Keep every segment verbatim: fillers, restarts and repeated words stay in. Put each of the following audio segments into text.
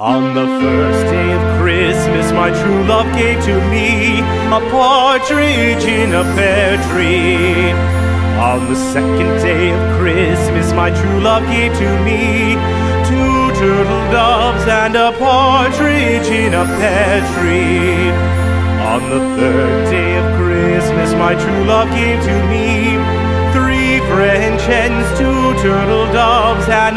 On the first day of Christmas, my true love gave to me a partridge in a pear tree. On the second day of Christmas, my true love gave to me two turtle doves and a partridge in a pear tree. On the third day of Christmas, my true love gave to me three French hens, two turtle doves, and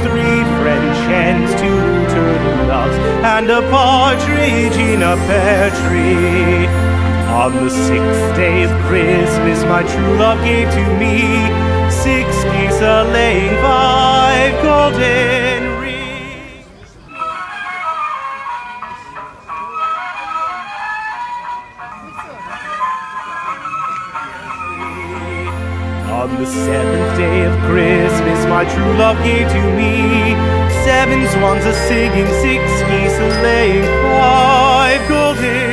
three French hens, two turtle doves, and a partridge in a pear tree. On the sixth day of Christmas, my true love gave to me six geese a-laying, five golden rings. On the seventh day of Christmas, my true love gave to me seven swans a-singing, six geese a-laying, five golden